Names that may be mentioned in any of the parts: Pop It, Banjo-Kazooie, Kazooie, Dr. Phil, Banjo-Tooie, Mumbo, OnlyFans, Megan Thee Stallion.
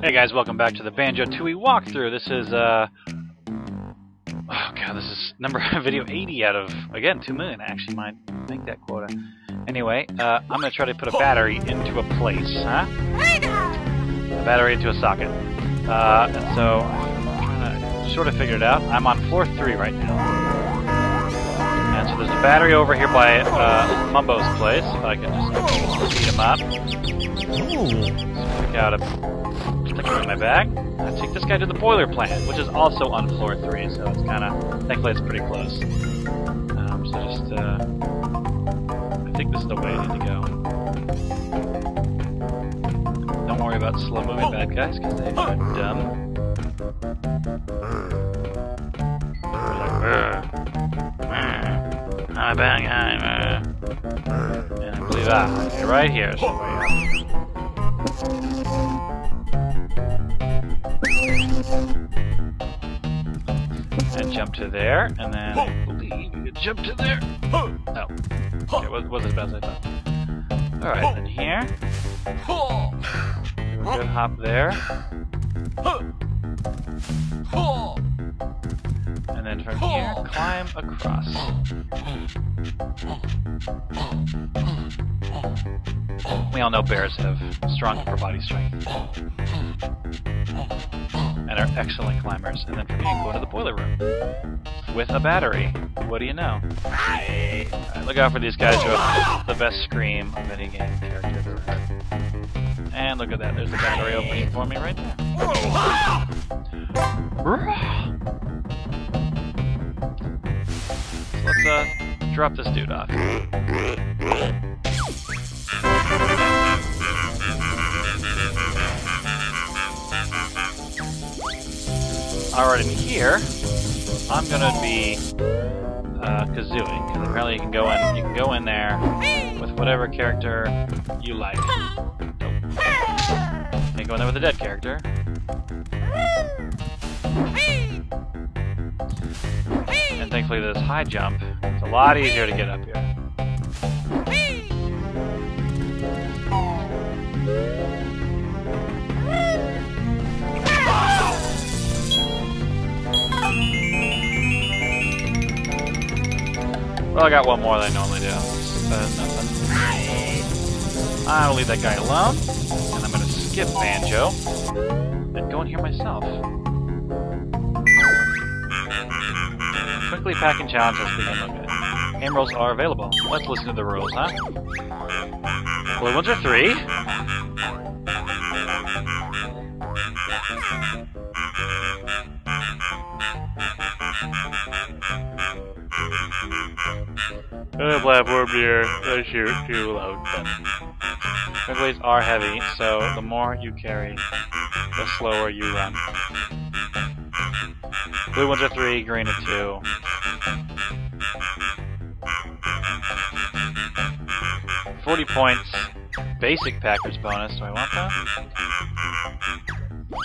Hey guys, welcome back to the Banjo-Tooie walkthrough. This is, oh god, this is number video 80 out of, again, 2 million. I actually might make that quota. Anyway, I'm gonna try to put a battery into a place, huh? A battery into a socket. And so, I'm trying to sort of figure it out. I'm on floor 3 right now. And so there's a battery over here by, Mumbo's place. If I can just beat him up. Let's pick out a... in my bag. Let's take this guy to the boiler plant, which is also on floor 3, so it's kind of, thankfully it's pretty close. So just, I think this is the way I need to go. Don't worry about slow moving bad guys, because they are dumb. I'm a bad guy. And I believe, right here is where we are. And jump to there, and then I believe you could jump to there. Oh, okay, was as bad as I thought. All right, then here, good hop there, and then from here, climb across. We all know bears have strong upper body strength. And are excellent climbers, and then from here you go to the boiler room with a battery. What do you know? Right, look out for these guys who have the best scream of any game character ever heard. And look at that, there's the battery opening for me right there. So let's drop this dude off. Alright, in here, I'm gonna be Kazooie, because apparently you can go in there with whatever character you like. Can't go in there with a dead character. And thankfully this high jump, it's a lot easier to get up here. Well, I got one more than I normally do. Nothing. I'll leave that guy alone, and I'm gonna skip Banjo and go in here myself. Quickly packing challenges to begin with. Emeralds are available. Let's listen to the rules, huh? Blue ones are 3. The platform here, they shoot too loud. Trampolines are heavy, so the more you carry, the slower you run. Blue ones are 3, green are 2. £40 basic Packers bonus. Do I want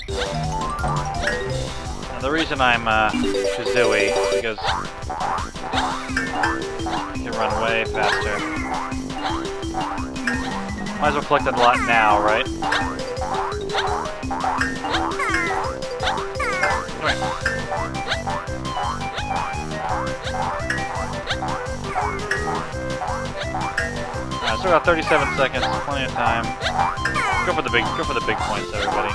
that? Now, the reason I'm Kazooie is because run way faster. Might as well collect that a lot now, right? Alright, so about 37 seconds, plenty of time. Go for the big points, everybody.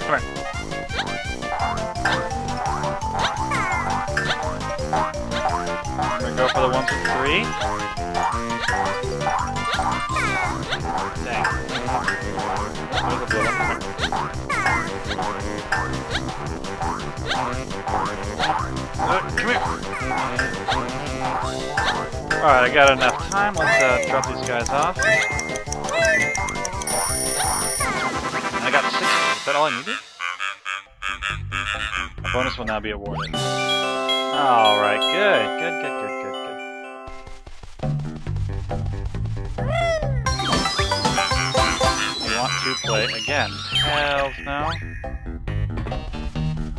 Come here. Go for the 1 for 3. Dang. Come here. Alright, I got enough time. Let's drop these guys off. I got 6. Is that all I needed? A bonus will now be awarded. Alright, good. To play again. Hells no.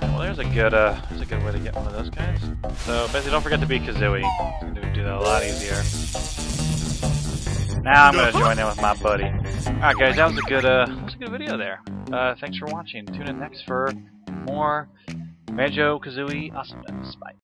Well, there's a good way to get one of those guys. So basically, don't forget to be Kazooie. It's gonna do that a lot easier. Now I'm gonna join in with my buddy. Alright guys, that was a good video there. Thanks for watching. Tune in next for more Banjo-Kazooie awesomeness. Bye.